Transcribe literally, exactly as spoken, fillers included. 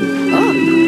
up.